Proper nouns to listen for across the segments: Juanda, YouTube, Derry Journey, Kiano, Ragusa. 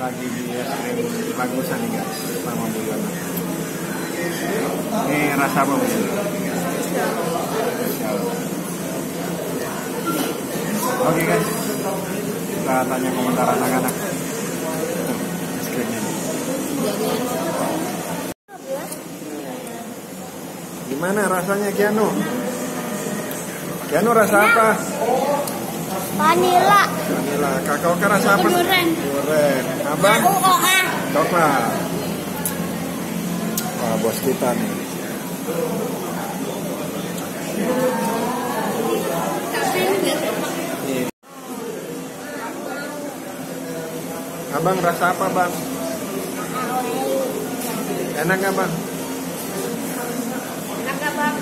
Lagi di Ragusa nih guys, sama Bu Juanda. Ini rasa apa Bu Juanda? Oke guys, kita tanya komentar anak-anak. Gimana rasanya Kiano? Kiano rasa apa? Vanilla. Vanilla. Kakao kan rasa apa? Durian. Durian. Abang? Coklat. Coklat. Wah, bos kita nih. Abang rasa apa, Bang? Enak nggak, Bang? Enak nggak, Bang?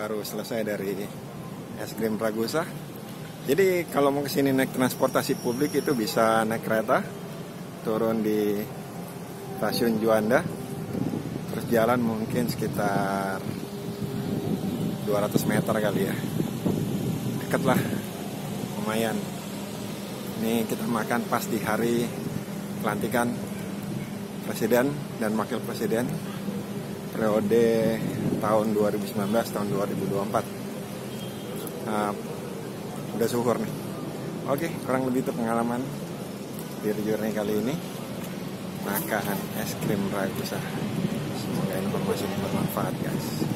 baru selesai dari es krim Ragusa. Jadi kalau mau kesini naik transportasi publik itu bisa naik kereta, turun di stasiun Juanda, terus jalan mungkin sekitar 200 meter kali ya, deket lah, lumayan. Ini kita makan pas di hari pelantikan Presiden dan Wakil Presiden periode tahun 2019 tahun 2024. Udah syukur nih. Oke, kurang lebih itu pengalaman di journey kali ini makan es krim Ragusa. Semoga informasi bermanfaat, guys.